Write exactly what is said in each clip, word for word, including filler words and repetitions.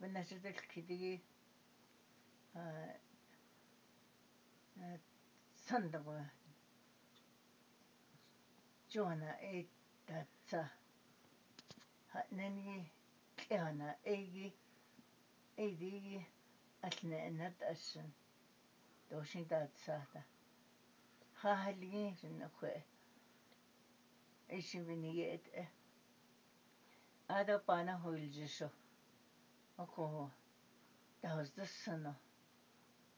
بالنسبة لكذي صندوق جوانا إيه تاتسا هنني كهنا إيجي إيدي أثناء ندرسن دوشين تاتسا تا خالين جنوخه إيش بنيت هذا بانا هو الجشو أكو تهزد السنة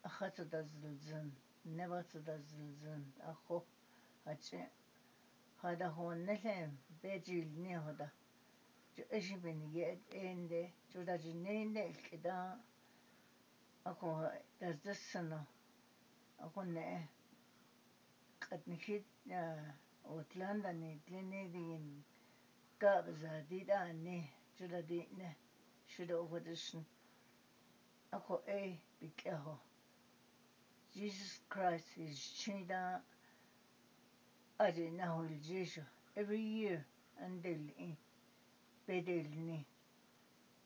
أخذت دزلزن نبت دزلزن أخو هتشي هذا هو النلم بيجيلني هذا جو إيش بنيت إنده جو دجنين الكدا أكو تهزد السنة أكو نه قد نكيد وتلاندا نتلني دين كابزا ديداني جلدينا شدو ودشن أكو إيه بكاهو Jesus Christ is شيدا أجناه الجيشو every year أندلئي بدلني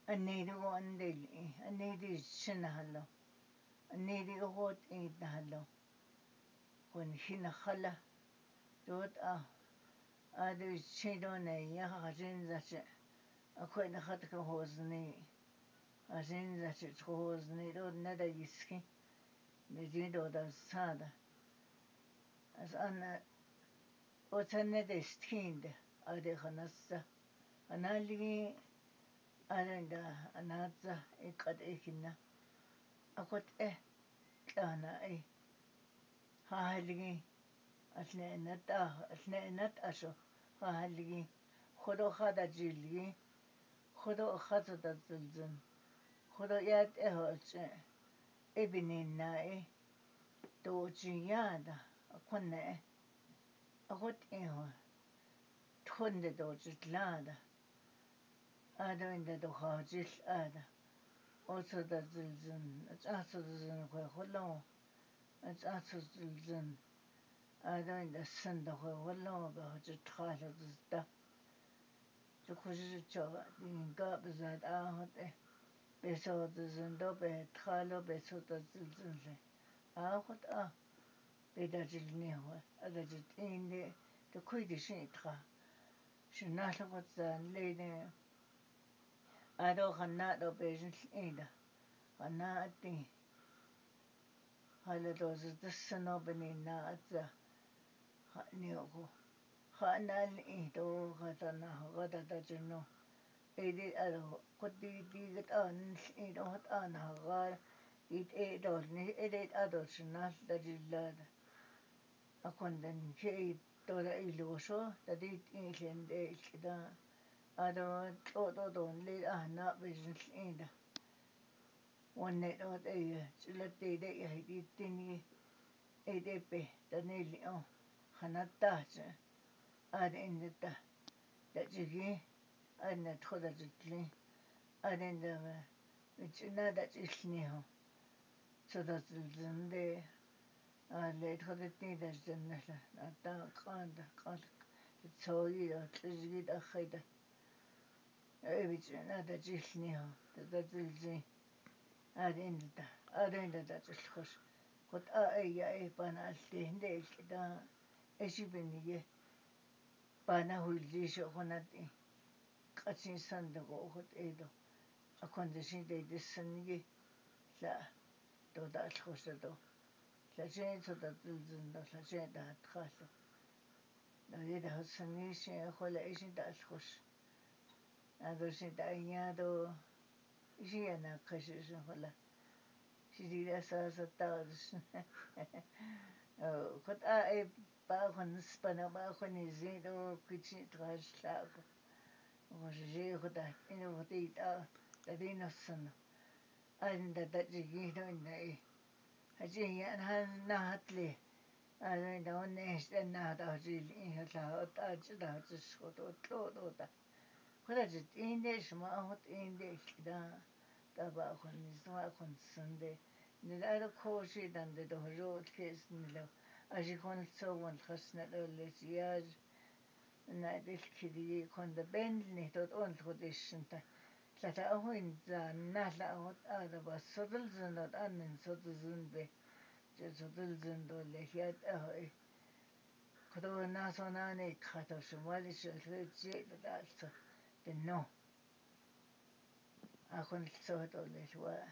أنيدي وأندلئي أنيدي شنهلو أنيدي أغوط إيدهلو ونحن خلا دوت آه آدو شيدوني يا غازين زاشي أكوين خاتك هوزني غازين زاشي تخوزني دوت ندا يسكي بجيدو دا السادة أس أنا أتا ندا استكيند آدي خنصة أنا لي آدن دا أنا أتا إقاد إيكنا أكوت إيه كأنا إيه ها هلقي أثناء نت آه أثناء نت أشو ها هلقي خدو خدا جيلقي خدو خدا تزلزن خدو يات إهوش إبنين ناي توجي يادا أكونا أخد إهوه تخند توجت لادا آدو إند دو خاجيس آدا أوسو تزلزن أسو تزلزن كوي خلو أتأثر الزن هذا عند الصندوق ولا ما بحاجة خالد زده تخرج تجا دين قاب زاد آهد بسود الزندو بتخالو بسود الزن آهد آه بدرجني هو أدرجت إني تقولي شيء تخا شو نحلق زان لين هذا خنا لو بيجنس إندا خنا أتين هلا دوز دسنا بنينا أتى خانيوكو خانا لإيدو غدنا غدا دجنو إيدي ألو قدي دي قد أنس إيدو هت أنا غار إيد إيدو ني إيد أدو شناس دجلاد أكون دن شيء دولا إيلو شو تدي إيشين ديش كدا أدو تو تو دون لي أهنا بيجنس إيدا ونحن نحن نحن نحن نحن نحن نحن نحن نحن نحن نحن نحن نحن نحن نحن نحن نحن نحن نحن أدين دا أدين دا تسخش قد أي يا أي بنا أستهند إكدا إيش بنيه بنا هو الجيش أخوندي قصين صندوق أخد إيدو أخوندشين ده دسنيه لا تودا تسخش دو لا شيء تودا تلزند لا شيء ده تخاصه لا يده سنيه شيء خلا إيش ده تسخش هذا شيء ده يادو شيء أنا كشيش ولا شيء لا ساسة تارش قد أي باخن سبنا باخن زين أو كشيء تغش لاك وشيء خدا إنه خدي تا تدين السنة أنت تجيه إنه إيه هجيه أنا نهت لي أنا دون إيش نهت أجيل إيه تلا أجدا تشخطو تلو تودا خلاصت إندش ما هو إندش كده تبا أكون نسمع أكون سند نلاقي كوشي دند دهجوت كيس نلاقي أجي كون سوون خسنا للسياج ناديش كذي كون دبند نهتود أنت خديش أنت Tatahoin than Nasa Adaba Suddles and not Annan Suddlesund be Suddlesund or Lehiat Ahoy. Kodo Nasonani cut of Somali shall say that the no. I couldn't sort of this were.